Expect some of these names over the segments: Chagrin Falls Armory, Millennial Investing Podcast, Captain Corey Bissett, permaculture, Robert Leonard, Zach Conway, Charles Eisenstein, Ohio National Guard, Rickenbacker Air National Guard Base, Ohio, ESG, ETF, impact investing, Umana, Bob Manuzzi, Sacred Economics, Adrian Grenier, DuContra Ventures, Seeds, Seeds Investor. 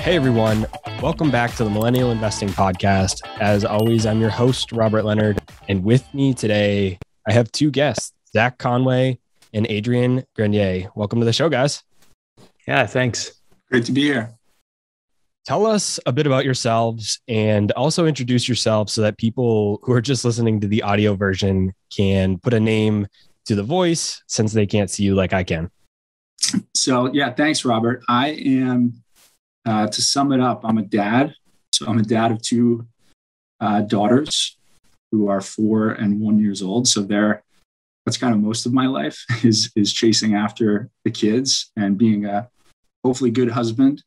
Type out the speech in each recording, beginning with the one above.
Hey everyone, welcome back to the Millennial Investing Podcast. As always, I'm your host, Robert Leonard. And with me today, I have two guests, Zach Conway and Adrian Grenier. Welcome to the show, guys. Yeah, thanks. Great to be here. Tell us a bit about yourselves and also introduce yourselves so that people who are just listening to the audio version can put a name to the voice since they can't see you like I can. So yeah, thanks, Robert. I am... to sum it up, I'm a dad. So I'm a dad of two daughters who are 4 and 1 years old. So that's kind of most of my life is chasing after the kids and being a hopefully good husband.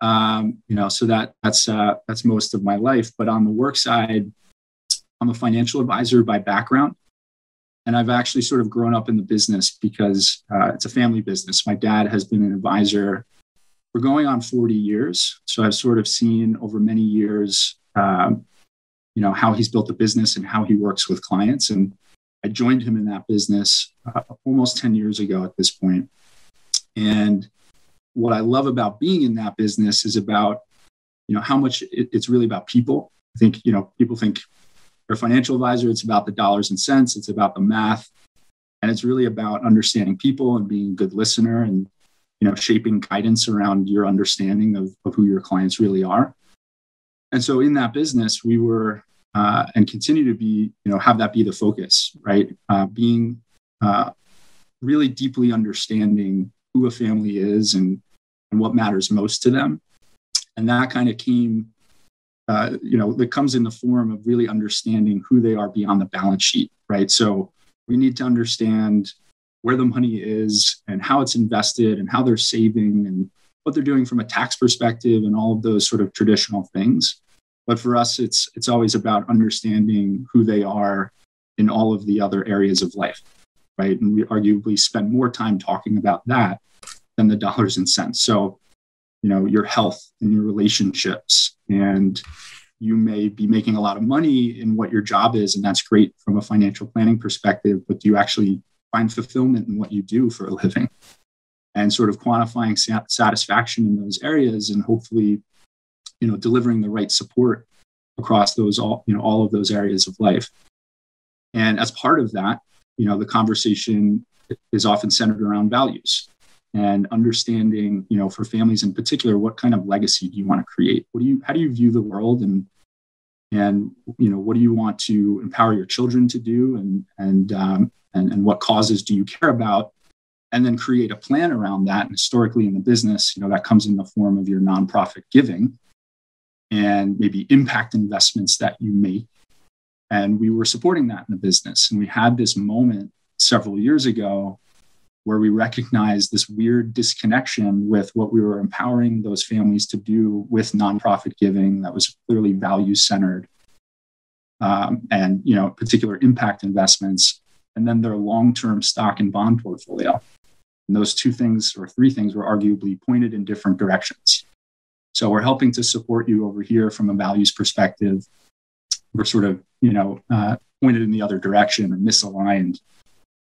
So that's most of my life. But on the work side, I'm a financial advisor by background. And I've actually sort of grown up in the business because it's a family business. My dad has been an advisor for going on 40 years. So I've sort of seen over many years, how he's built the business and how he works with clients. And I joined him in that business almost 10 years ago at this point. And what I love about being in that business is about, how much it's really about people. I think, people think they're a financial advisor, it's about the dollars and cents, it's about the math. And it's really about understanding people and being a good listener and shaping guidance around your understanding of who your clients really are. And so in that business, we were and continue to be, have that be the focus, right? Being really deeply understanding who a family is and what matters most to them. And that kind of came, that comes in the form of really understanding who they are beyond the balance sheet, right? So we need to understand where the money is and how it's invested and how they're saving and what they're doing from a tax perspective and all of those sort of traditional things. But for us, it's always about understanding who they are in all of the other areas of life, right? And we arguably spend more time talking about that than the dollars and cents. So, your health and your relationships, and you may be making a lot of money in what your job is, and that's great from a financial planning perspective, but do you actually find fulfillment in what you do for a living, and sort of quantifying satisfaction in those areas, and hopefully, delivering the right support across those all of those areas of life. And as part of that, the conversation is often centered around values and understanding, for families in particular, what kind of legacy do you want to create? How do you view the world, and what do you want to empower your children to do, and what causes do you care about, and then create a plan around that. And historically in the business, that comes in the form of your nonprofit giving and maybe impact investments that you make. And we were supporting that in the business. And we had this moment several years ago where we recognized this weird disconnection with what we were empowering those families to do with nonprofit giving that was clearly value-centered and particular impact investments, and then their long-term stock and bond portfolio. And those two things or three things were arguably pointed in different directions. So we're helping to support you over here from a values perspective. We're sort of, pointed in the other direction or misaligned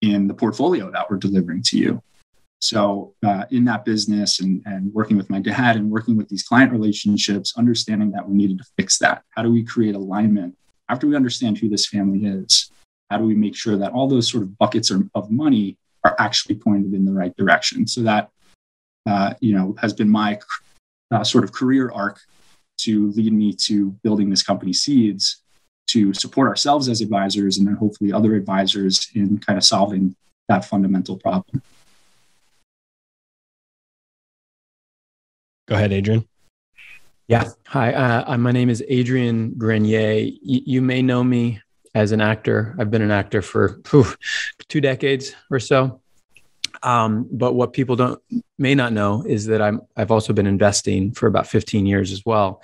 in the portfolio that we're delivering to you. So in that business and working with my dad and working with these client relationships, understanding that we needed to fix that. How do we create alignment after we understand who this family is? How do we make sure that all those sort of buckets of money are actually pointed in the right direction? So that, has been my sort of career arc to lead me to building this company Seeds to support ourselves as advisors and then hopefully other advisors in kind of solving that fundamental problem. Go ahead, Adrian. Yeah. Hi, my name is Adrian Grenier. You may know me as an actor. I've been an actor for 2 decades or so. But what people may not know is that I've also been investing for about 15 years as well,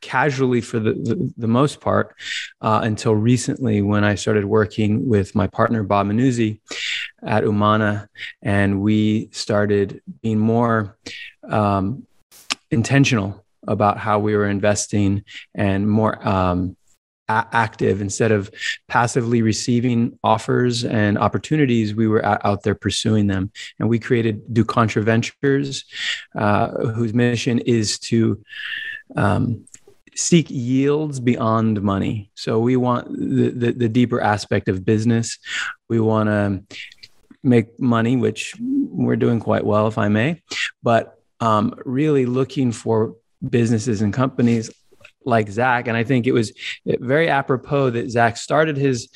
casually for the most part, until recently when I started working with my partner, Bob Manuzzi, at Umana. And we started being more intentional about how we were investing and more active. Instead of passively receiving offers and opportunities, we were out there pursuing them. And we created DuContra Ventures, whose mission is to seek yields beyond money. So we want the deeper aspect of business. We want to make money, which we're doing quite well, if I may, but really looking for businesses and companies like Zach. And I think it was very apropos that Zach started his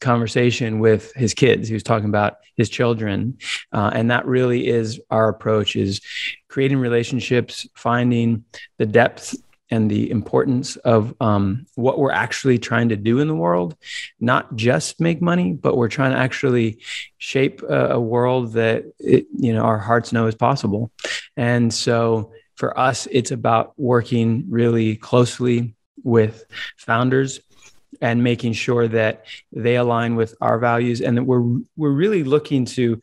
conversation with his kids. He was talking about his children. And that really is our approach, is creating relationships, finding the depth and the importance of what we're actually trying to do in the world, not just make money, but we're trying to actually shape a world that, our hearts know is possible. And so for us, it's about working really closely with founders and making sure that they align with our values, and that we're really looking to,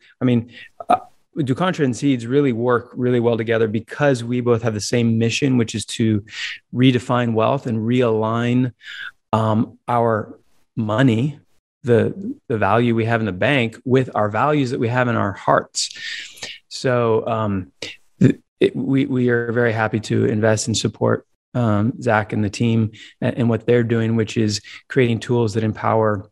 DuContra and Seeds really work really well together because we both have the same mission, which is to redefine wealth and realign our money, the value we have in the bank, with our values that we have in our hearts. So we are very happy to invest and support Zach and the team and what they're doing, which is creating tools that empower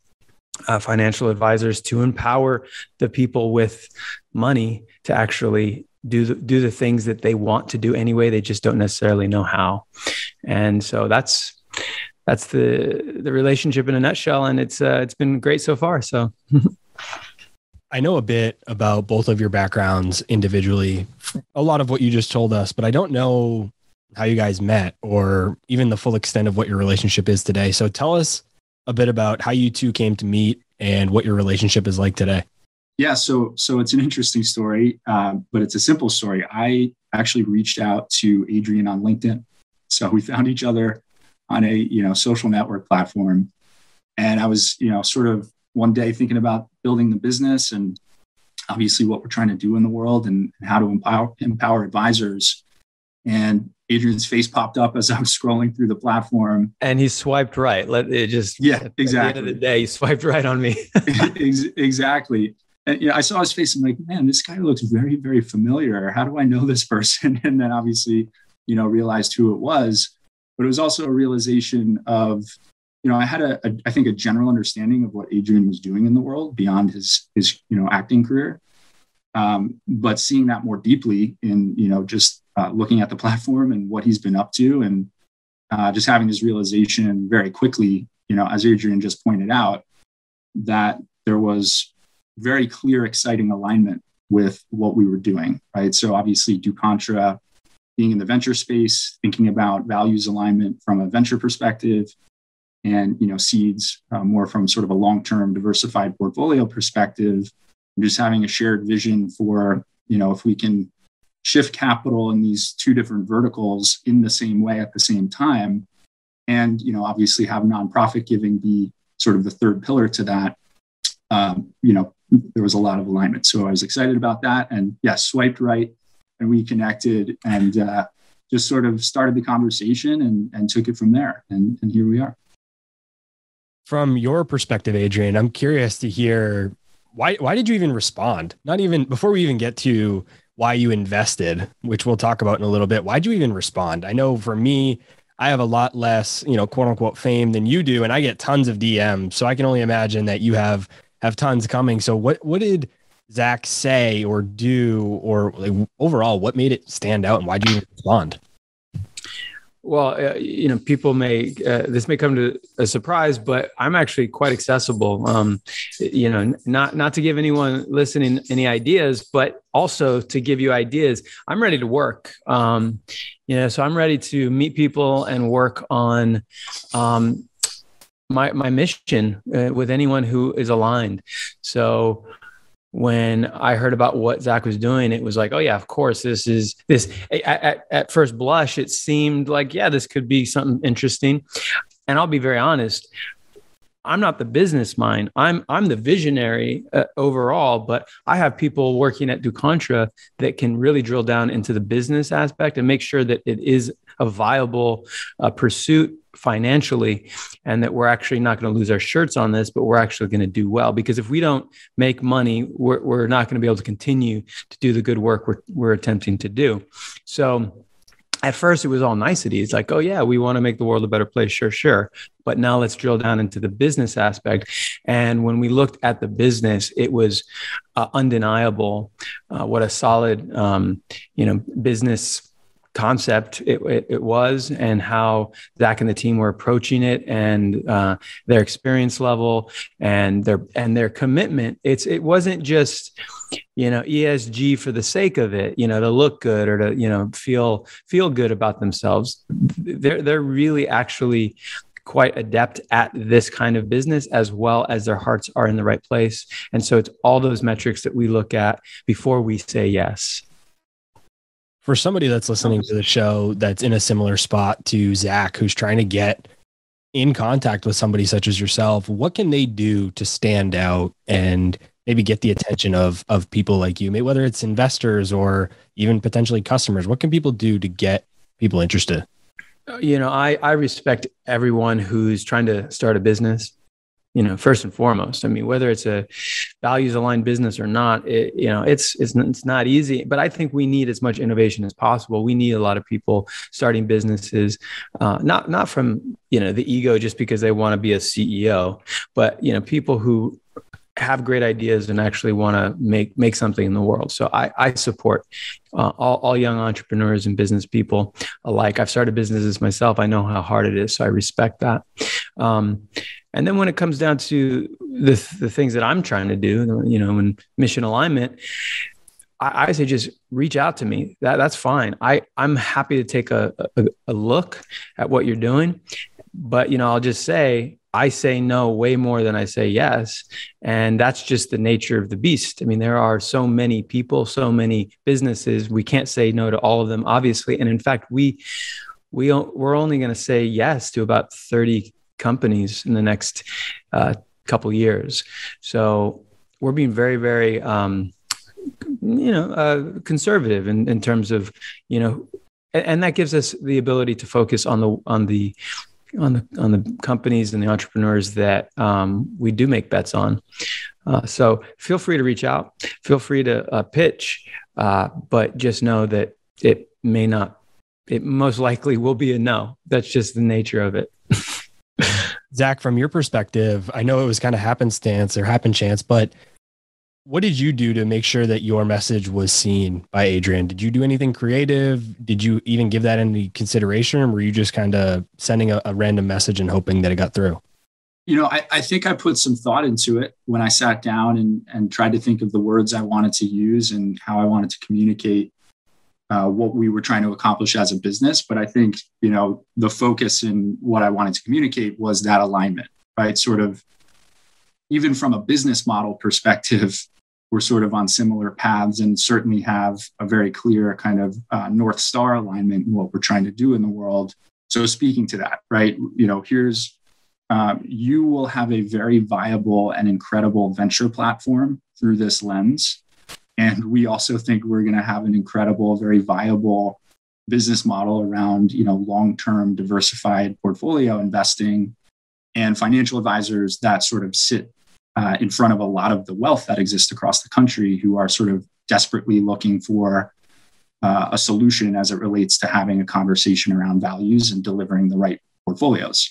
financial advisors to empower the people with money to actually do the things that they want to do anyway. They just don't necessarily know how. And so that's the relationship in a nutshell. And it's been great so far. So I know a bit about both of your backgrounds individually, a lot of what you just told us, but I don't know how you guys met or even the full extent of what your relationship is today. So tell us a bit about how you two came to meet and what your relationship is like today. Yeah. So it's an interesting story, but it's a simple story. I actually reached out to Adrian on LinkedIn. So we found each other on a, social network platform. And I was, sort of one day thinking about building the business and obviously what we're trying to do in the world and how to empower advisors. And Adrian's face popped up as I was scrolling through the platform. And he swiped right. At the end of the day, he swiped right on me. Exactly. And, I saw his face. I'm like, man, this guy looks very, very familiar. How do I know this person? And then obviously, realized who it was. But it was also a realization of, I had a general understanding of what Adrian was doing in the world beyond his acting career. But seeing that more deeply in, just looking at the platform and what he's been up to, and just having this realization very quickly, as Adrian just pointed out, that there was very clear, exciting alignment with what we were doing, right? So obviously DuContra, being in the venture space, thinking about values alignment from a venture perspective, and, Seeds more from sort of a long-term diversified portfolio perspective, and just having a shared vision for, if we can shift capital in these two different verticals in the same way at the same time. And, obviously have nonprofit giving be sort of the third pillar to that. There was a lot of alignment. So I was excited about that, and swiped right, and we connected and just sort of started the conversation and took it from there. And here we are. From your perspective, Adrian, I'm curious to hear why did you even respond? Not even before we even get to why you invested, which we'll talk about in a little bit. Why'd you even respond? I know for me, I have a lot less, quote unquote fame than you do, and I get tons of DMs. So I can only imagine that you have tons coming. So what did Zach say or do, or overall, what made it stand out, and why'd you even respond? Well, people may, this may come to a surprise, but I'm actually quite accessible. Not to give anyone listening any ideas, but also to give you ideas. I'm ready to work. So I'm ready to meet people and work on, my mission with anyone who is aligned. So when I heard about what Zach was doing, it was like, oh yeah, of course, this is this. At first blush, it seemed like, this could be something interesting. And I'll be very honest, I'm not the business mind. I'm the visionary overall, but I have people working at DuContra that can really drill down into the business aspect and make sure that it is a viable pursuit financially, and that we're actually not going to lose our shirts on this, but we're actually going to do well. Because if we don't make money, we're not going to be able to continue to do the good work we're attempting to do. So at first, it was all niceties, like, oh, yeah, we want to make the world a better place. Sure. But now let's drill down into the business aspect. And when we looked at the business, it was undeniable what a solid, business concept it was, and how Zach and the team were approaching it, and their experience level and their commitment. It wasn't just, ESG for the sake of it, to look good or to, feel good about themselves. They're really actually quite adept at this kind of business, as well as their hearts are in the right place. And so it's all those metrics that we look at before we say yes. For somebody that's listening to the show that's in a similar spot to Zach, who's trying to get in contact with somebody such as yourself, what can they do to stand out and maybe get the attention of people like you? Maybe whether it's investors or even potentially customers, what can people do to get people interested? I respect everyone who's trying to start a business. First and foremost, I mean, whether it's a values aligned business or not, it's not easy, but I think we need as much innovation as possible. We need a lot of people starting businesses, not from, the ego, just because they want to be a CEO, but, people who have great ideas and actually want to make something in the world. So I support all young entrepreneurs and business people alike. I've started businesses myself. I know how hard it is. So I respect that. And then when it comes down to the things that I'm trying to do, in mission alignment, I say just reach out to me. That's fine. I'm happy to take a look at what you're doing. But, I'll just say, I say no way more than I say yes. And that's just the nature of the beast. I mean, there are so many people, so many businesses. We can't say no to all of them, obviously. And in fact, we're only going to say yes to about 30 companies in the next couple years. So we're being very, very, conservative in terms of, and that gives us the ability to focus on the companies and the entrepreneurs that we do make bets on. So feel free to reach out, feel free to pitch, but just know that it most likely will be a no. That's just the nature of it. Zach, from your perspective, I know it was kind of happenstance or happen chance, but what did you do to make sure that your message was seen by Adrian? Did you do anything creative? Did you even give that any consideration? Or were you just kind of sending a random message and hoping that it got through? I think I put some thought into it when I sat down and tried to think of the words I wanted to use and how I wanted to communicate what we were trying to accomplish as a business. But I think, the focus in what I wanted to communicate was that alignment, right? Sort of, even from a business model perspective, we're sort of on similar paths and certainly have a very clear kind of North Star alignment in what we're trying to do in the world. So speaking to that, right, you will have a very viable and incredible venture platform through this lens. And we also think we're going to have an incredible, very viable business model around, long-term diversified portfolio investing and financial advisors that sort of sit in front of a lot of the wealth that exists across the country, who are sort of desperately looking for a solution as it relates to having a conversation around values and delivering the right portfolios.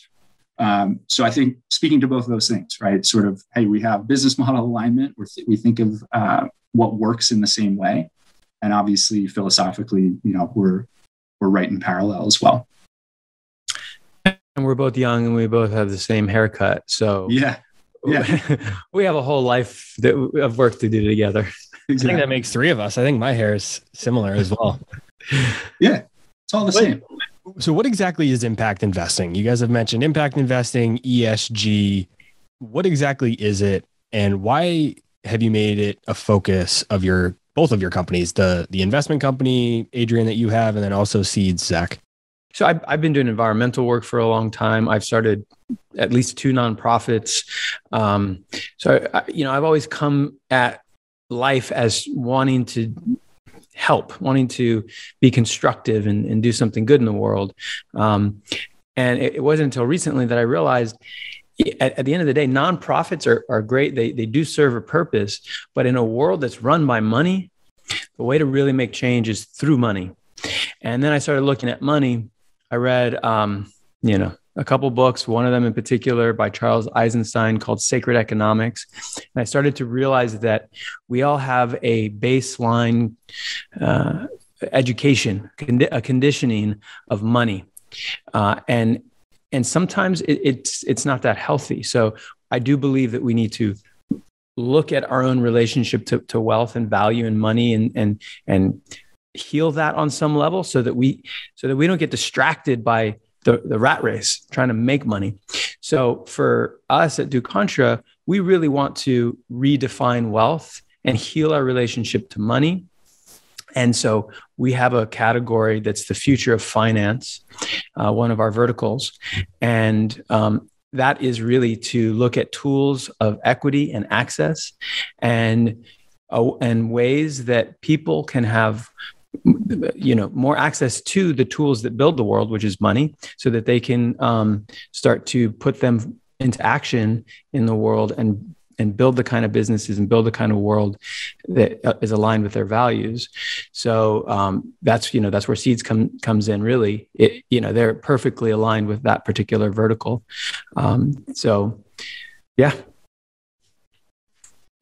So I think speaking to both of those things, right? Sort of, hey, we have business model alignment. We think of what works in the same way, and obviously philosophically, we're right in parallel as well. And we're both young, and we both have the same haircut. So yeah. We have a whole life of work to do together. Exactly. I think that makes three of us. I think my hair is similar as well. Yeah, it's all the same. So what exactly is impact investing? You guys have mentioned impact investing, ESG. What exactly is it, and why have you made it a focus of both of your companies, the investment company, Adrian, that you have, and then also Seeds, Zach? So I've been doing environmental work for a long time. I've started at least 2 nonprofits. So I've always come at life as wanting to help, wanting to be constructive and do something good in the world. And it wasn't until recently that I realized at the end of the day, nonprofits are great. They do serve a purpose, but in a world that's run by money, the way to really make change is through money. And then I started looking at money. I read, a couple books, one of them in particular by Charles Eisenstein called Sacred Economics. And I started to realize that we all have a baseline education, a conditioning of money. And sometimes it's not that healthy. So I do believe that we need to look at our own relationship to wealth and value and money and heal that on some level so that we don't get distracted by the rat race, trying to make money. So for us at DuContra, we really want to redefine wealth and heal our relationship to money. And so we have a category that's the future of finance, one of our verticals. And that is really to look at tools of equity and access and ways that people can have more access to the tools that build the world, which is money, so that they can start to put them into action in the world and build the kind of businesses and build the kind of world that is aligned with their values. So that's where Seeds comes in. Really, they're perfectly aligned with that particular vertical. And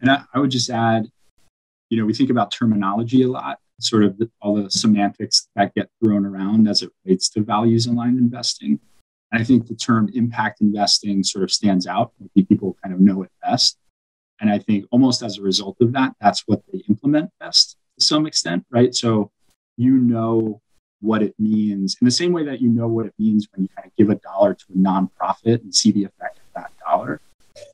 I would just add, we think about terminology a lot, sort of all the semantics that get thrown around as it relates to values-aligned investing. And I think the term impact investing sort of stands out. I think people kind of know it best. And I think almost as a result of that, that's what they implement best to some extent, right? So what it means in the same way that you know what it means when you kind of give a dollar to a nonprofit and see the effect of that dollar.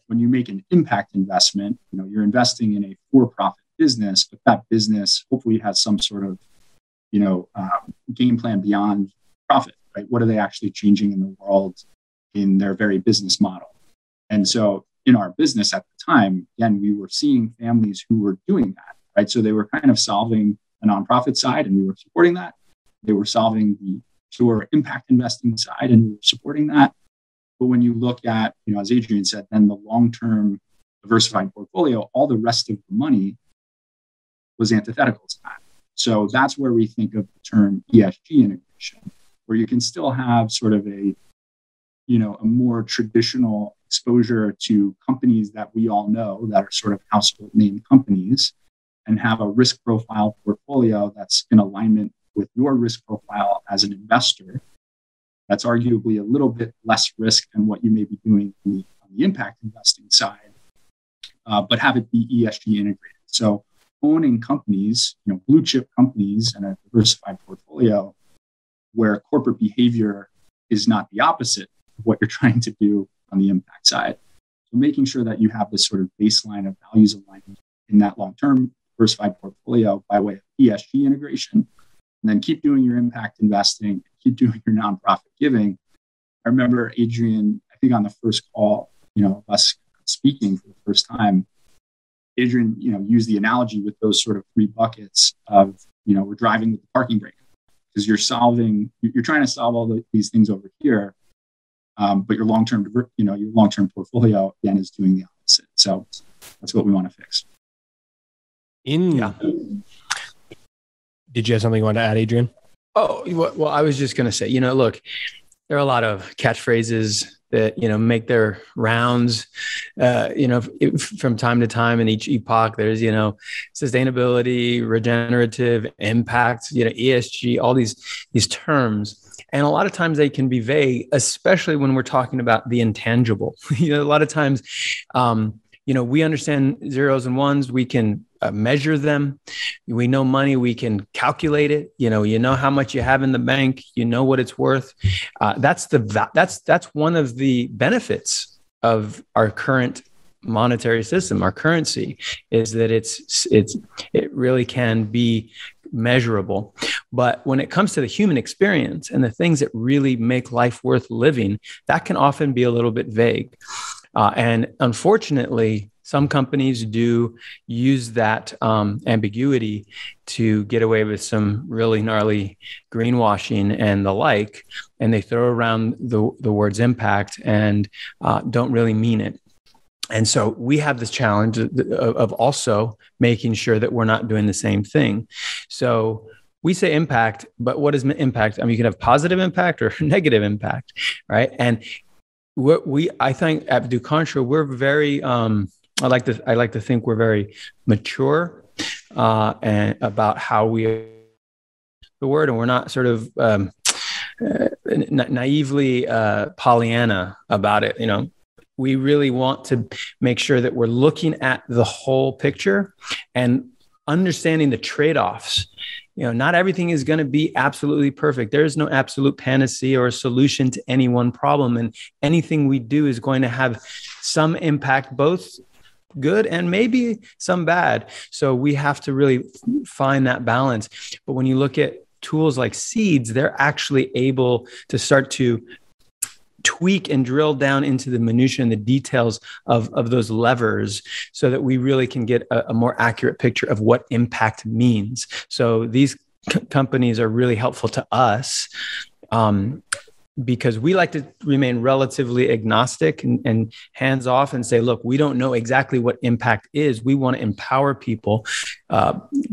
When you make an impact investment, you're investing in a for-profit business, but that business hopefully has some sort of, game plan beyond profit, right? What are they actually changing in the world in their very business model? And so in our business at the time, again, we were seeing families who were doing that, right? So they were kind of solving the nonprofit side and we were supporting that. They were solving the pure impact investing side and we were supporting that. But when you look at, as Adrian said, then the long-term diversified portfolio, all the rest of the money was antithetical to that. So that's where we think of the term ESG integration, where you can still have sort of a more traditional exposure to companies that we all know that are sort of household name companies and have a risk profile portfolio that's in alignment with your risk profile as an investor. That's arguably a little bit less risk than what you may be doing on the impact investing side, but have it be ESG integrated. So owning companies, blue chip companies and a diversified portfolio where corporate behavior is not the opposite of what you're trying to do on the impact side. So making sure that you have this sort of baseline of values alignment in that long-term diversified portfolio by way of ESG integration, and then keep doing your impact investing, keep doing your nonprofit giving. I remember Adrian, I think on the first call, us speaking for the first time, Adrian, used the analogy with those sort of 3 buckets of, we're driving with the parking brake because you're trying to solve all these things over here, but your long-term portfolio again is doing the opposite. So that's what we want to fix. Did you have something you wanted to add, Adrian? Oh, well, I was just going to say, look, there are a lot of catchphrases that, make their rounds, from time to time in each epoch. There's, sustainability, regenerative, impact, ESG, all these terms. And a lot of times they can be vague, especially when we're talking about the intangible. A lot of times, we understand zeros and ones. We can measure them. We know money. We can calculate it. You know how much you have in the bank. You know what it's worth. That's one of the benefits of our current monetary system, our currency, is that it really can be measurable. But when it comes to the human experience and the things that really make life worth living, that can often be a little bit vague. And unfortunately, some companies do use that ambiguity to get away with some really gnarly greenwashing and the like, and they throw around the words impact and don't really mean it. And so we have this challenge of also making sure that we're not doing the same thing. So we say impact, but what is impact? I mean, you can have positive impact or negative impact, right? And what I think at DuContra, we're very, I like to think we're very mature and about how we use the word, and we're not sort of naively Pollyanna about it, you know. We really want to make sure that we're looking at the whole picture and understanding the trade-offs. You know, not everything is going to be absolutely perfect. There is no absolute panacea or solution to any one problem. And anything we do is going to have some impact, both good and maybe some bad. So we have to really find that balance. But when you look at tools like Seeds, they're actually able to start to tweak and drill down into the minutiae and the details of those levers so that we really can get a more accurate picture of what impact means. So these companies are really helpful to us because we like to remain relatively agnostic and hands-off and say, look, we don't know exactly what impact is. We want to empower people,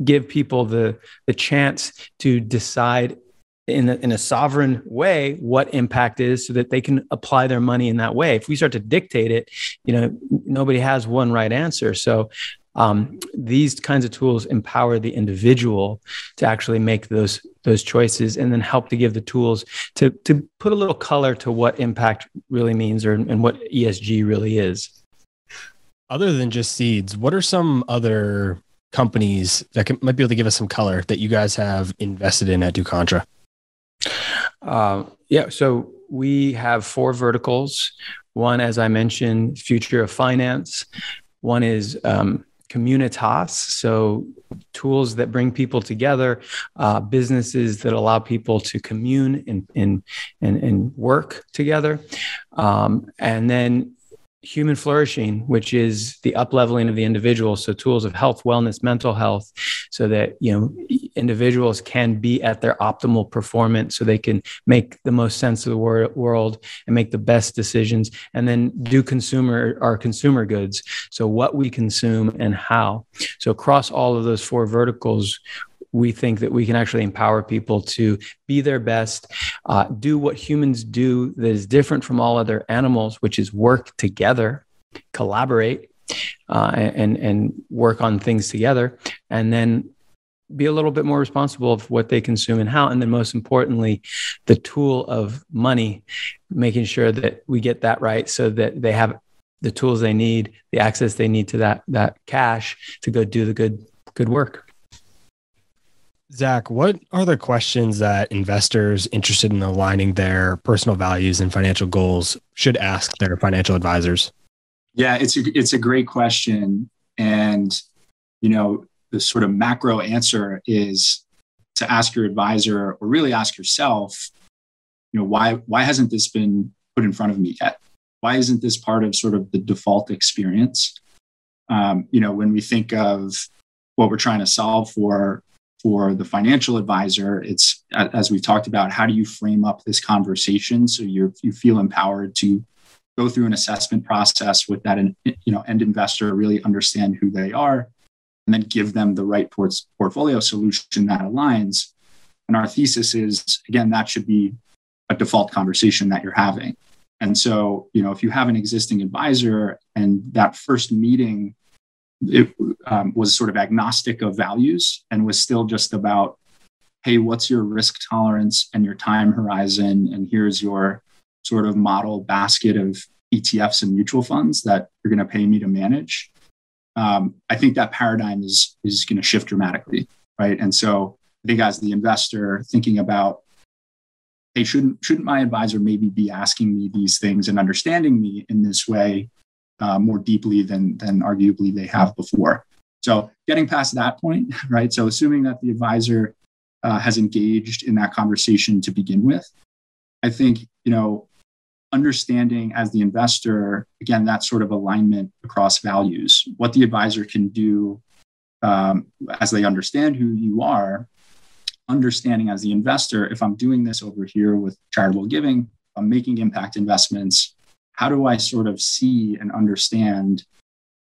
give people the chance to decide in a sovereign way what impact is so that they can apply their money in that way. If we start to dictate it, you know, nobody has one right answer. So these kinds of tools empower the individual to actually make those choices and then help to give the tools to put a little color to what impact really means and what ESG really is. Other than just Seeds, what are some other companies that might be able to give us some color that you guys have invested in at DuContra? So we have 4 verticals. One, as I mentioned, future of finance. One is communitas, so tools that bring people together, businesses that allow people to commune and work together. And then human flourishing, which is the up-leveling of the individual. So tools of health, wellness, mental health, so that, you know, individuals can be at their optimal performance so they can make the most sense of the world and make the best decisions. And then do consumer goods. So what we consume and how. So across all of those 4 verticals, we think that we can actually empower people to be their best, do what humans do that is different from all other animals, which is work together, collaborate, and work on things together, and then be a little bit more responsible of what they consume and how. And then most importantly, the tool of money, making sure that we get that right so that they have the tools they need, the access they need to that cash to go do the good work. Zach, what are the questions that investors interested in aligning their personal values and financial goals should ask their financial advisors? Yeah, it's a great question. And, you know, the sort of macro answer is to ask your advisor, or really ask yourself, you know, why hasn't this been put in front of me yet? Why isn't this part of sort of the default experience? You know, when we think of what we're trying to solve for the financial advisor, it's, as we've talked about, how do you frame up this conversation so you feel empowered to go through an assessment process with that, you know, end investor, really understand who they are, and then give them the right portfolio solution that aligns. And our thesis is, again, that should be a default conversation that you're having. And so, you know, if you have an existing advisor and that first meeting It was sort of agnostic of values and was still just about, hey, what's your risk tolerance and your time horizon? And here's your sort of model basket of ETFs and mutual funds that you're going to pay me to manage. I think that paradigm is going to shift dramatically, right? And so I think as the investor thinking about, hey, shouldn't my advisor maybe be asking me these things and understanding me in this way more deeply than arguably they have before. So getting past that point, right? So assuming that the advisor has engaged in that conversation to begin with. I think, you know, understanding as the investor, again, that sort of alignment across values, what the advisor can do as they understand who you are, understanding as the investor, if I'm doing this over here with charitable giving, I'm making impact investments, how do I sort of see and understand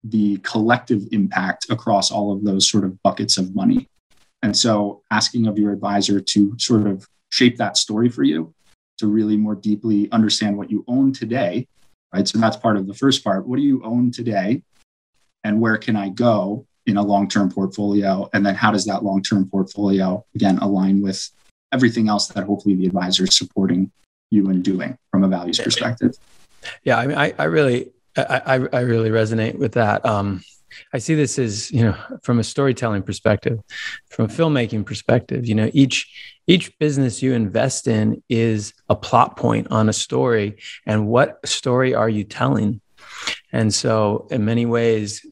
the collective impact across all of those sort of buckets of money? And so asking of your advisor to sort of shape that story for you, to really more deeply understand what you own today, right? So that's part of the first part. What do you own today? And where can I go in a long-term portfolio? And then how does that long-term portfolio, again, align with everything else that hopefully the advisor is supporting you in doing from a values perspective? Yeah, I mean, I really resonate with that. I see this as, you know, from a storytelling perspective, from a filmmaking perspective, you know, each business you invest in is a plot point on a story, and what story are you telling? And so in many ways,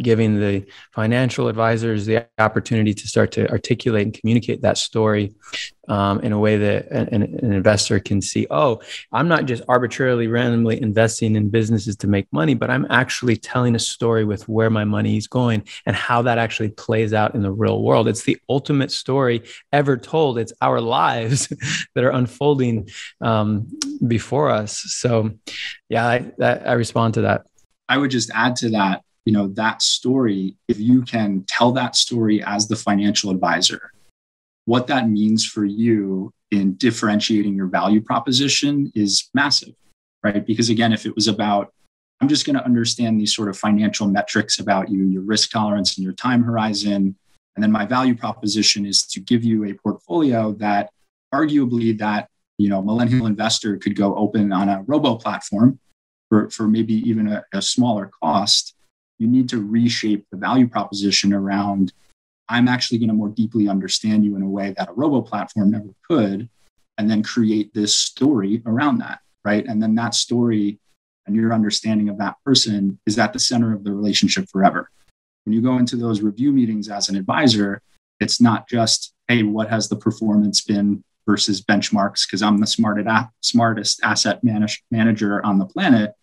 giving the financial advisors the opportunity to start to articulate and communicate that story in a way that an investor can see, oh, I'm not just arbitrarily, randomly investing in businesses to make money, but I'm actually telling a story with where my money is going and how that actually plays out in the real world. It's the ultimate story ever told. It's our lives that are unfolding before us. So yeah, I respond to that. I would just add to that, you know, that story, if you can tell that story as the financial advisor, what that means for you in differentiating your value proposition is massive, right? Because again, if it was about, I'm just going to understand these sort of financial metrics about you, your risk tolerance and your time horizon, and then my value proposition is to give you a portfolio that arguably that, you know, millennial investor could go open on a robo platform for maybe even a smaller cost, you need to reshape the value proposition around, I'm actually going to more deeply understand you in a way that a robo platform never could, and then create this story around that, right? And then that story and your understanding of that person is at the center of the relationship forever. When you go into those review meetings as an advisor, it's not just, hey, what has the performance been versus benchmarks, because I'm the smartest asset manager on the planet.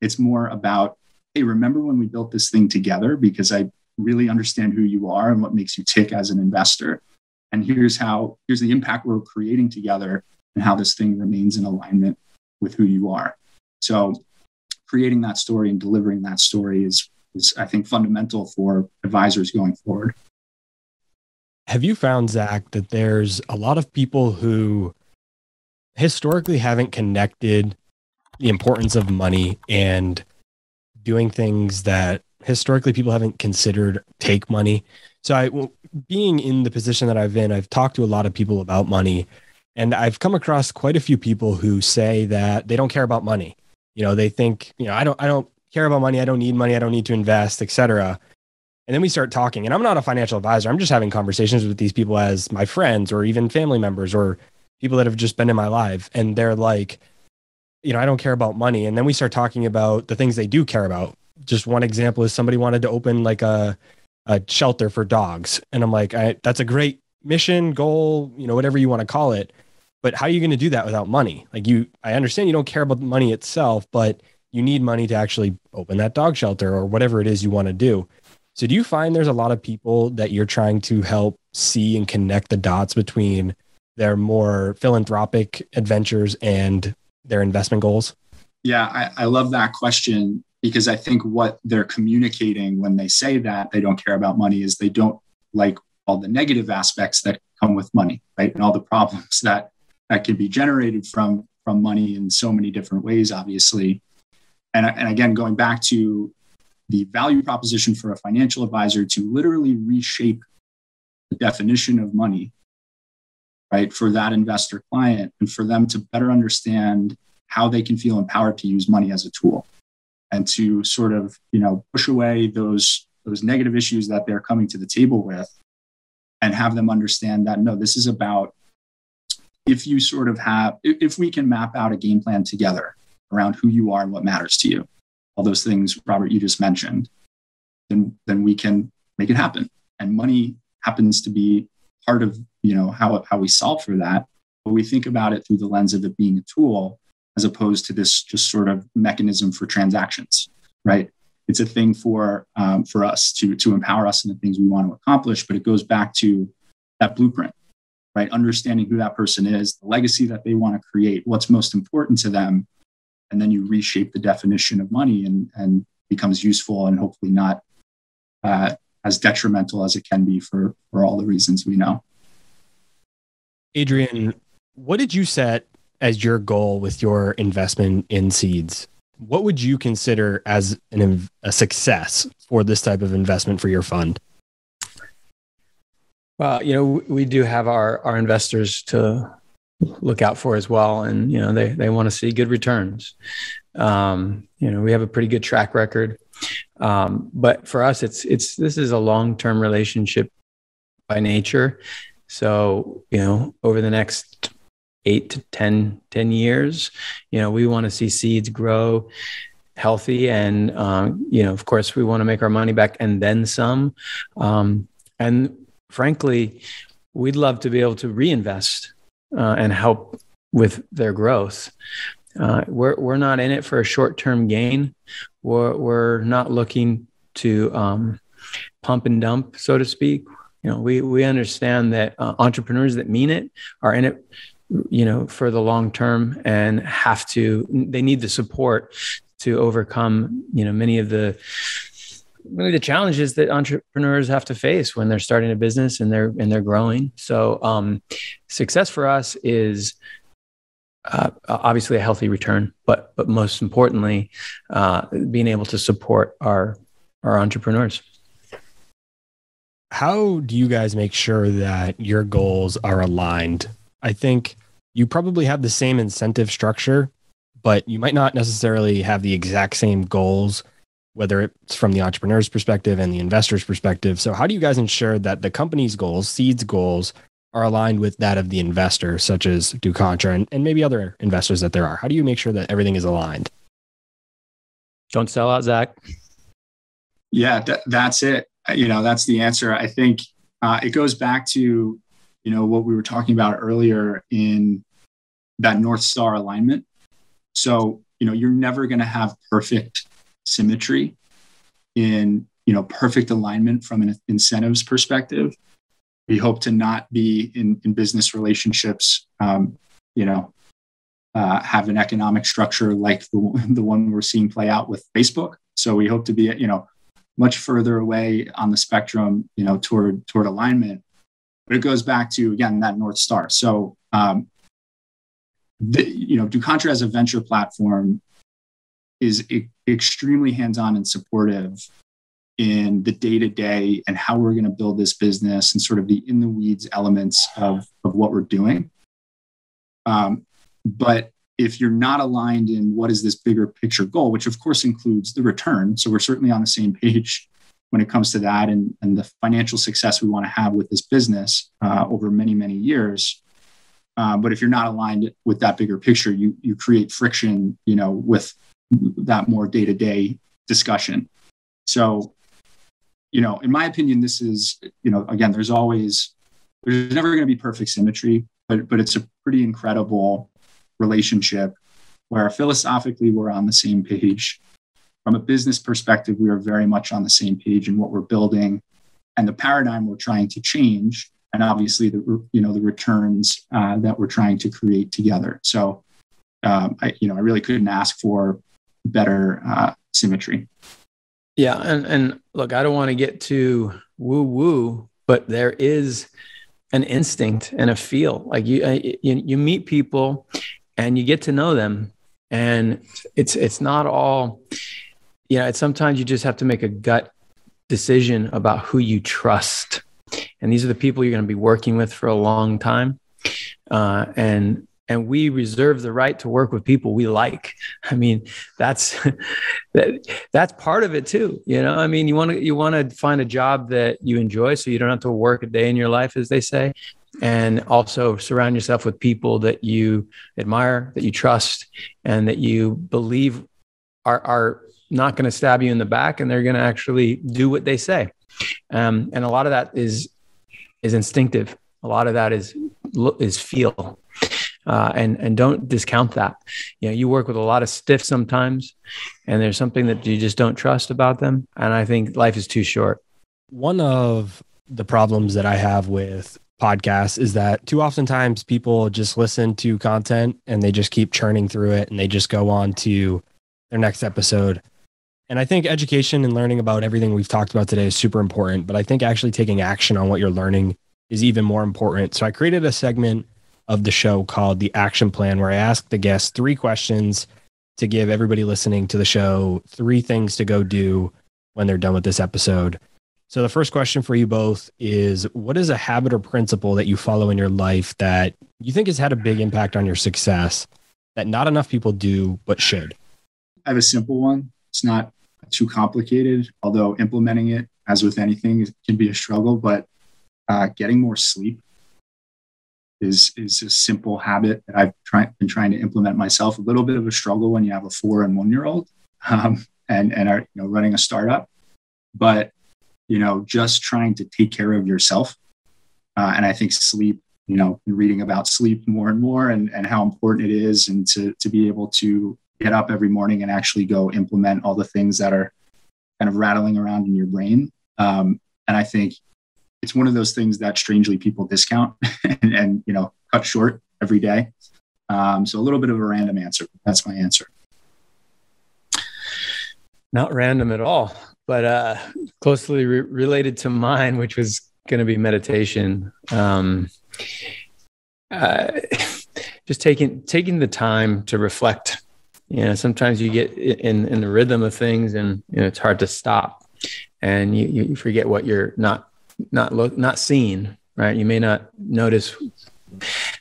It's more about, hey, remember when we built this thing together, because I really understand who you are and what makes you tick as an investor. And here's the impact we're creating together and how this thing remains in alignment with who you are. So creating that story and delivering that story is I think fundamental for advisors going forward. Have you found, Zach, that there's a lot of people who historically haven't connected the importance of money and doing things that historically people haven't considered take money? So being in the position that I've in, I've talked to a lot of people about money, and I've come across quite a few people who say that they don't care about money. You know, they think, you know, I don't care about money. I don't need money. I don't need to invest, et cetera. And then we start talking, and I'm not a financial advisor. I'm just having conversations with these people as my friends or even family members or people that have just been in my life. And they're like, you know, I don't care about money. And then we start talking about the things they do care about. Just one example is somebody wanted to open like a shelter for dogs. And I'm like, that's a great mission, goal, you know, whatever you want to call it. But how are you going to do that without money? Like I understand you don't care about money itself, but you need money to actually open that dog shelter or whatever it is you want to do. So do you find there's a lot of people that you're trying to help see and connect the dots between their more philanthropic adventures and their investment goals? Yeah, I love that question, because I think what they're communicating when they say that they don't care about money is they don't like all the negative aspects that come with money, right? And all the problems that can be generated from money in so many different ways, obviously. And again, going back to the value proposition for a financial advisor to literally reshape the definition of money, right, for that investor client and for them to better understand how they can feel empowered to use money as a tool and to sort of, you know, push away those negative issues that they're coming to the table with and have them understand that, no, this is about, if we can map out a game plan together around who you are and what matters to you, all those things, Robert, you just mentioned, then we can make it happen. And money happens to be part of, you know, how we solve for that. But we think about it through the lens of it being a tool as opposed to this just sort of mechanism for transactions, right? It's a thing for us to empower us in the things we want to accomplish, but it goes back to that blueprint, right? Understanding who that person is, the legacy that they want to create, what's most important to them. And then you reshape the definition of money and becomes useful and hopefully not as detrimental as it can be for all the reasons we know. Adrian, what did you set as your goal with your investment in Seeds? What would you consider as a success for this type of investment for your fund? Well, you know, we do have our investors to look out for as well. And, you know, they want to see good returns. You know, we have a pretty good track record. But for us, this is a long-term relationship by nature. So, you know, over the next 8 to 10 years, you know, we want to see Seeds grow healthy. And, you know, of course we want to make our money back and then some. And frankly, we'd love to be able to reinvest and help with their growth. We're not in it for a short-term gain. We're not looking to pump and dump, so to speak. You know, we understand that entrepreneurs that mean it are in it, you know, for the long term and they need the support to overcome, you know, many of the challenges that entrepreneurs have to face when they're starting a business and they're growing. So success for us is obviously a healthy return, but most importantly, being able to support our entrepreneurs. How do you guys make sure that your goals are aligned? I think you probably have the same incentive structure, but you might not necessarily have the exact same goals, whether it's from the entrepreneur's perspective and the investor's perspective. So how do you guys ensure that the company's goals, Seed's goals, are aligned with that of the investor, such as DuContra and maybe other investors that there are? How do you make sure that everything is aligned? Don't sell out, Zach. Yeah, that's it. You know, that's the answer. I think it goes back to, you know, what we were talking about earlier in that North Star alignment. So, you know, you're never going to have perfect symmetry in, you know, perfect alignment from an incentives perspective. We hope to not be in business relationships, you know, have an economic structure like the one we're seeing play out with Facebook. So we hope to be, you know, much further away on the spectrum, you know, toward alignment. But it goes back to, again, that North Star. So, you know, DuContra as a venture platform is extremely hands-on and supportive in the day-to-day and how we're going to build this business and sort of the in-the-weeds elements of what we're doing. But if you're not aligned in what is this bigger picture goal, which of course includes the return, so we're certainly on the same page when it comes to that and the financial success we want to have with this business over many, many years. But if you're not aligned with that bigger picture, you create friction, you know, with that more day-to-day discussion. So, you know, in my opinion, this is, you know, again, there's never going to be perfect symmetry, but it's a pretty incredible relationship where philosophically we're on the same page. From a business perspective, we are very much on the same page in what we're building and the paradigm we're trying to change, and obviously the returns that we're trying to create together. So, I really couldn't ask for better symmetry. Yeah. And look, I don't want to get too woo-woo, but there is an instinct and a feel. Like you meet people and you get to know them, and it's not all, you know, it's sometimes you just have to make a gut decision about who you trust. And these are the people you're going to be working with for a long time. And we reserve the right to work with people we like. I mean, that's part of it too. You know, I mean, you want to find a job that you enjoy so you don't have to work a day in your life, as they say, and also surround yourself with people that you admire, that you trust, and that you believe are not going to stab you in the back, and they're going to actually do what they say. And a lot of that is instinctive. A lot of that is feel, and don't discount that. You know, you work with a lot of stiff sometimes, and there's something that you just don't trust about them. And I think life is too short. One of the problems that I have with podcasts is that too oftentimes people just listen to content and they just keep churning through it and they just go on to their next episode. And I think education and learning about everything we've talked about today is super important, but I think actually taking action on what you're learning is even more important. So I created a segment of the show called The Action Plan, where I ask the guests 3 questions to give everybody listening to the show 3 things to go do when they're done with this episode. So the first question for you both is, what is a habit or principle that you follow in your life that you think has had a big impact on your success that not enough people do, but should? I have a simple one. It's not too complicated, although implementing it, as with anything, can be a struggle, but getting more sleep is a simple habit that I've been trying to implement myself. A little bit of a struggle when you have a 4- and 1-year-old and are running a startup, but just trying to take care of yourself. And I think sleep, reading about sleep more and more and how important it is, and to be able to get up every morning and actually go implement all the things that are kind of rattling around in your brain. And I think it's one of those things that strangely people discount and cut short every day. So a little bit of a random answer. That's my answer. Not random at all, but closely related to mine, which was going to be meditation. Just taking the time to reflect. Sometimes you get in the rhythm of things, and it's hard to stop, and you forget what you're not seeing. Right? You may not notice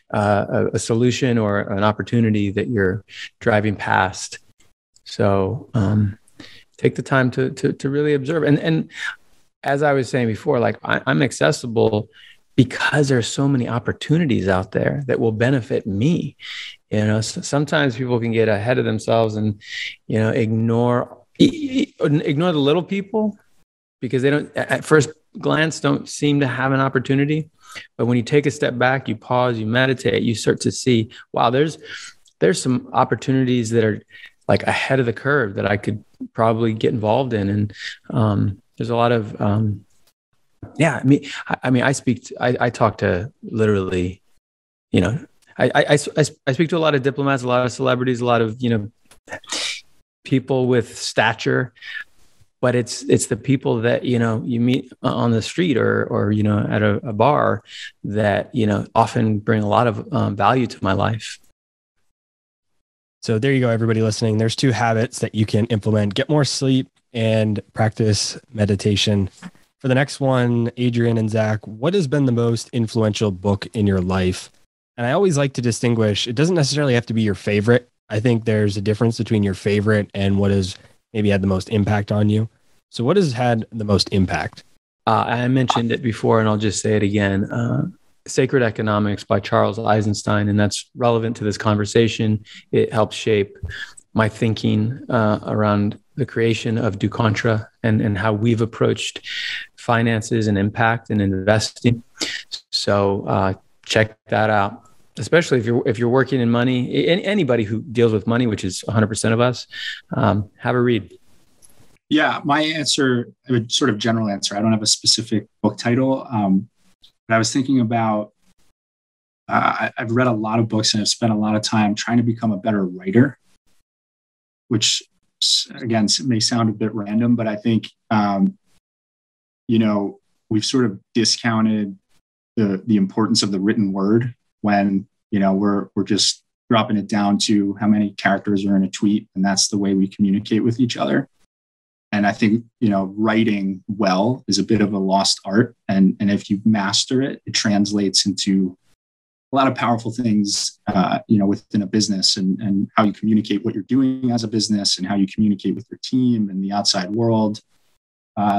a solution or an opportunity that you're driving past. So. Take the time to really observe. And as I was saying before, like I'm accessible because there's so many opportunities out there that will benefit me. So sometimes people can get ahead of themselves and, ignore the little people because they don't, at first glance, don't seem to have an opportunity. But when you take a step back, you pause, you meditate, you start to see, wow, there's some opportunities that are like ahead of the curve that I could probably get involved in. And there's a lot of, I talk to literally, I speak to a lot of diplomats, a lot of celebrities, a lot of, people with stature, but it's the people that, you meet on the street or, at a bar that, often bring a lot of value to my life. So there you go, everybody listening. There's 2 habits that you can implement. Get more sleep and practice meditation. For the next one, Adrian and Zach, what has been the most influential book in your life? And I always like to distinguish, it doesn't necessarily have to be your favorite. I think there's a difference between your favorite and what has maybe had the most impact on you. So what has had the most impact? I mentioned it before, and I'll just say it again. Sacred Economics by Charles Eisenstein, and that's relevant to this conversation. It helped shape my thinking around the creation of DuContra and how we've approached finances and impact and investing. So check that out, especially if you're working in money. Anybody who deals with money, which is 100% of us, have a read. Yeah, my answer, I would sort of general answer. I don't have a specific book title. But I was thinking about, I've read a lot of books and I've spent a lot of time trying to become a better writer, which again, may sound a bit random, but I think, we've sort of discounted the importance of the written word when, we're just dropping it down to how many characters are in a tweet, and that's the way we communicate with each other. And I think, writing well is a bit of a lost art. And if you master it, it translates into a lot of powerful things, within a business and how you communicate what you're doing as a business and how you communicate with your team and the outside world.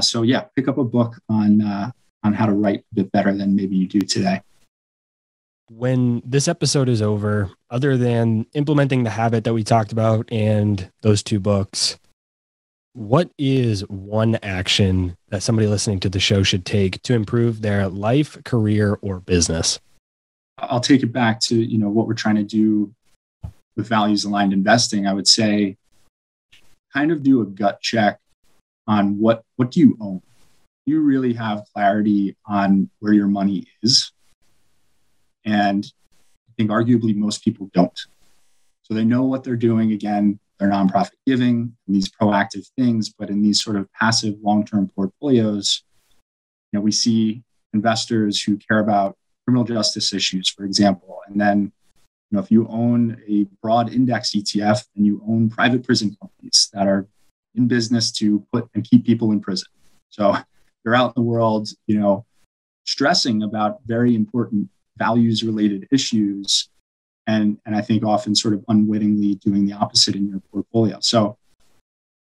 So yeah, pick up a book on how to write a bit better than maybe you do today. When this episode is over, other than implementing the habit that we talked about and those 2 books, What is one action that somebody listening to the show should take to improve their life, career, or business? I'll take it back to, what we're trying to do with values aligned investing. I would say kind of do a gut check on what do you own? Do you really have clarity on where your money is? And I think arguably most people don't. So they know what they're doing. Again, their nonprofit giving and these proactive things, but in these sort of passive long-term portfolios, we see investors who care about criminal justice issues, for example. And then, if you own a broad index ETF, then you own private prison companies that are in business to put and keep people in prison. So you're out in the world, stressing about very important values-related issues. And I think often sort of unwittingly doing the opposite in your portfolio. So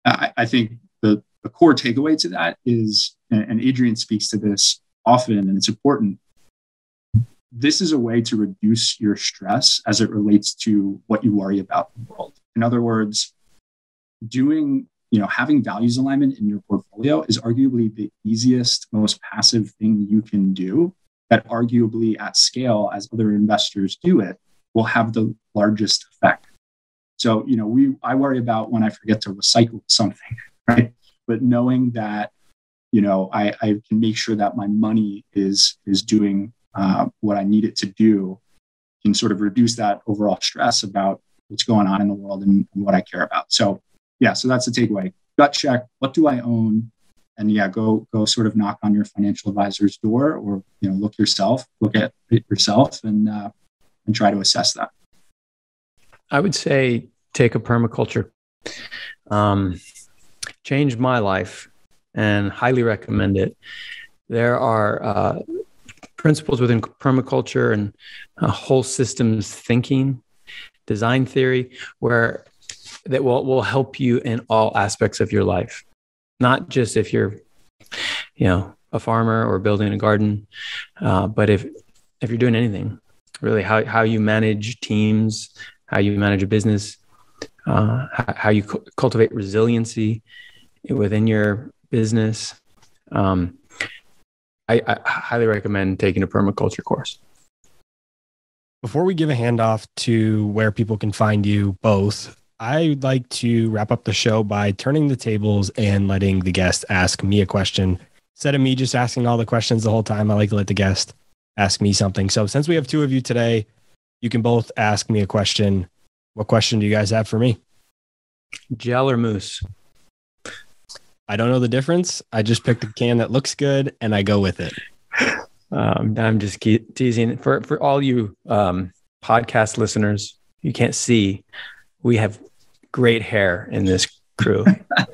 I think the core takeaway to that is, and Adrian speaks to this often, and it's important, this is a way to reduce your stress as it relates to what you worry about in the world. In other words, having values alignment in your portfolio is arguably the easiest, most passive thing you can do that arguably at scale, as other investors do it, will have the largest effect. So, I worry about when I forget to recycle something, right? But knowing that, I can make sure that my money is doing what I need it to do can sort of reduce that overall stress about what's going on in the world and what I care about. So, so that's the takeaway. Gut check, what do I own? And go sort of knock on your financial advisor's door or, look at it yourself and try to assess that. I would say take a permaculture. Changed my life and highly recommend it. There are principles within permaculture and whole systems thinking, design theory, where that will help you in all aspects of your life. Not just if you're, a farmer or building a garden, but if you're doing anything. Really, how you manage teams, how you manage a business, how you cultivate resiliency within your business. I highly recommend taking a permaculture course. Before we give a handoff to where people can find you both, I'd like to wrap up the show by turning the tables and letting the guest ask me a question. Instead of me just asking all the questions the whole time, I like to let the guest ask me something. So since we have two of you today, you can both ask me a question. What question do you guys have for me? Gel or mousse? I don't know the difference. I just picked a can that looks good and I go with it. I'm just teasing. For all you podcast listeners, you can't see. We have great hair in this crew. That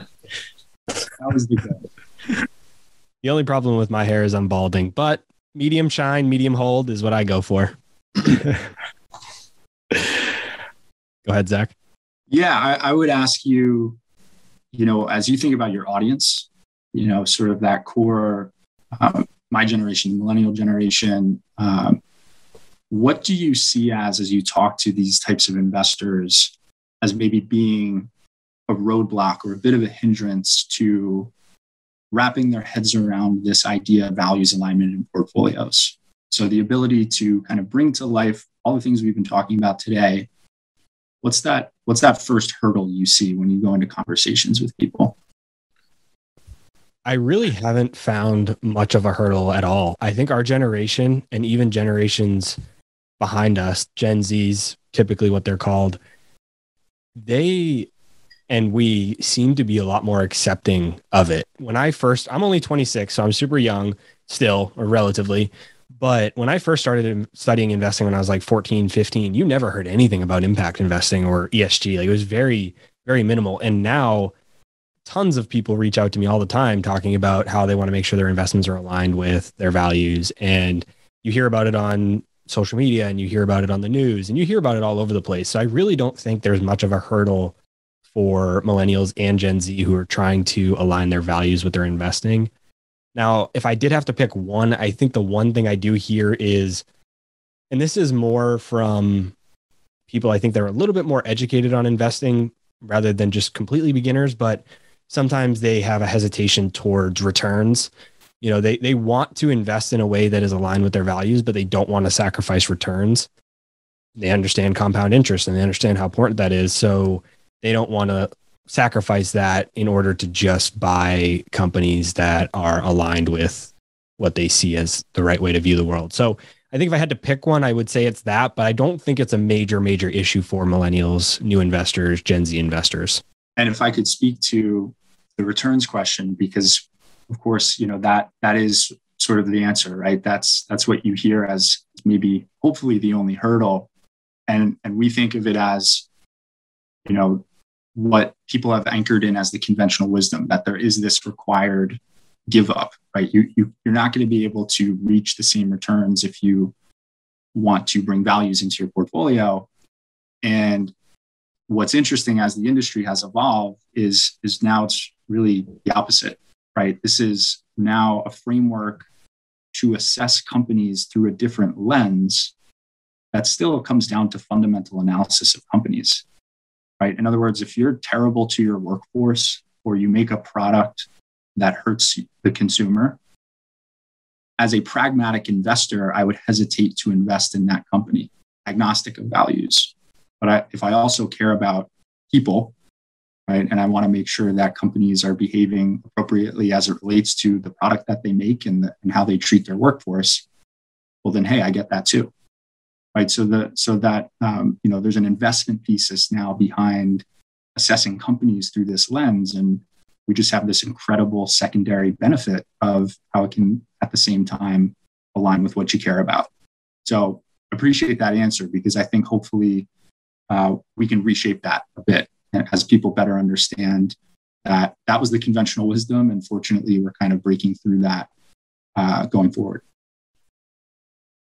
was the good. The only problem with my hair is I'm balding, but medium shine, medium hold is what I go for. Go ahead, Zach. Yeah, I would ask you, as you think about your audience, sort of that core, my generation, millennial generation, what do you see as you talk to these types of investors as maybe being a roadblock or a bit of a hindrance to wrapping their heads around this idea of values alignment in portfolios? So the ability to kind of bring to life all the things we've been talking about today. What's that first hurdle you see when you go into conversations with people? I really haven't found much of a hurdle at all. I think our generation and even generations behind us, Gen Zs, typically what they're called, and we seem to be a lot more accepting of it. When I'm only 26, so I'm super young still, or relatively. But when I first started studying investing when I was like 14, 15, you never heard anything about impact investing or ESG. Like it was very, very minimal. And now tons of people reach out to me all the time talking about how they want to make sure their investments are aligned with their values. And you hear about it on social media and you hear about it on the news and you hear about it all over the place. So I really don't think there's much of a hurdle for millennials and Gen Z who are trying to align their values with their investing. Now, if I did have to pick one, I think the one thing I do hear is, and this is more from people I think they're a little bit more educated on investing rather than just completely beginners, but sometimes they have a hesitation towards returns. You know, they want to invest in a way that is aligned with their values, but they don't want to sacrifice returns. They understand compound interest and they understand how important that is. So they don't want to sacrifice that in order to just buy companies that are aligned with what they see as the right way to view the world. So I think if I had to pick one, I would say it's that, but I don't think it's a major, major issue for millennials, new investors, Gen Z investors. And if I could speak to the returns question, because of course, you know, that is sort of the answer, right? That's what you hear as maybe hopefully the only hurdle. And we think of it as, you know, what people have anchored in as the conventional wisdom, that there is this required give up, right? You're not going to be able to reach the same returns if you want to bring values into your portfolio. And what's interesting as the industry has evolved is now it's really the opposite, right? This is now a framework to assess companies through a different lens that still comes down to fundamental analysis of companies, right? In other words, if you're terrible to your workforce or you make a product that hurts the consumer, as a pragmatic investor, I would hesitate to invest in that company, agnostic of values. But if I also care about people, right, and I want to make sure that companies are behaving appropriately as it relates to the product that they make and how they treat their workforce, well, then, hey, I get that too. Right. So that you know, there's an investment thesis now behind assessing companies through this lens. And we just have this incredible secondary benefit of how it can at the same time align with what you care about. So appreciate that answer, because I think hopefully we can reshape that a bit as people better understand that that was the conventional wisdom. And fortunately, we're kind of breaking through that going forward.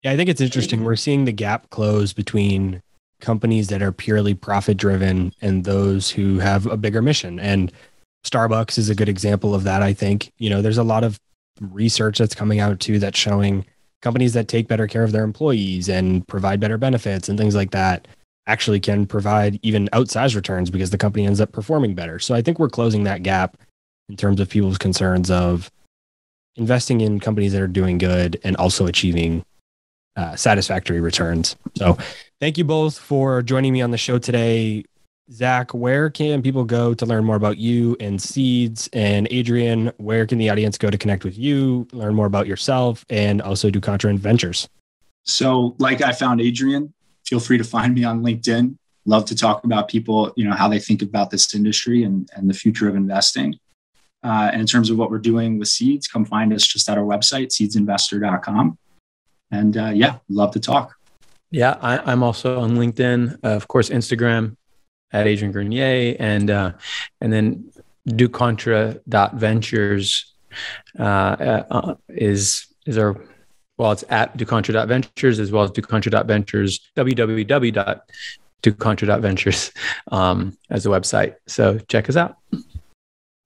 Yeah, I think it's interesting. We're seeing the gap close between companies that are purely profit-driven and those who have a bigger mission. And Starbucks is a good example of that, I think. You know, there's a lot of research that's coming out too that's showing companies that take better care of their employees and provide better benefits and things like that actually can provide even outsized returns because the company ends up performing better. So I think we're closing that gap in terms of people's concerns of investing in companies that are doing good and also achieving satisfactory returns. So thank you both for joining me on the show today. Zach, where can people go to learn more about you and Seeds? And Adrian, where can the audience go to connect with you, learn more about yourself, and also DuContra Ventures? So like I found Adrian, feel free to find me on LinkedIn. Love to talk about people, you know, how they think about this industry and the future of investing. And in terms of what we're doing with Seeds, come find us just at our website, seedsinvestor.com. And love to talk. Yeah, I'm also on LinkedIn, of course, Instagram at Adrian Grenier, and then DuContra.Ventures is our, well, it's at DuContra.Ventures as well as DuContra.Ventures, www.DuContra.Ventures as a website. So check us out.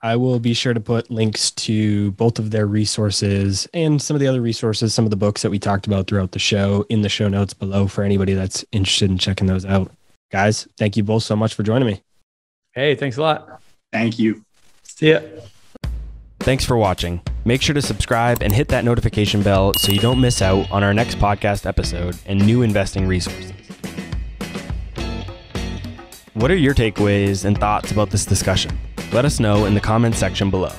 I will be sure to put links to both of their resources and some of the other resources, some of the books that we talked about throughout the show in the show notes below for anybody that's interested in checking those out. Guys, thank you both so much for joining me. Hey, thanks a lot. Thank you. See ya. Thanks for watching. Make sure to subscribe and hit that notification bell so you don't miss out on our next podcast episode and new investing resources. What are your takeaways and thoughts about this discussion? Let us know in the comments section below.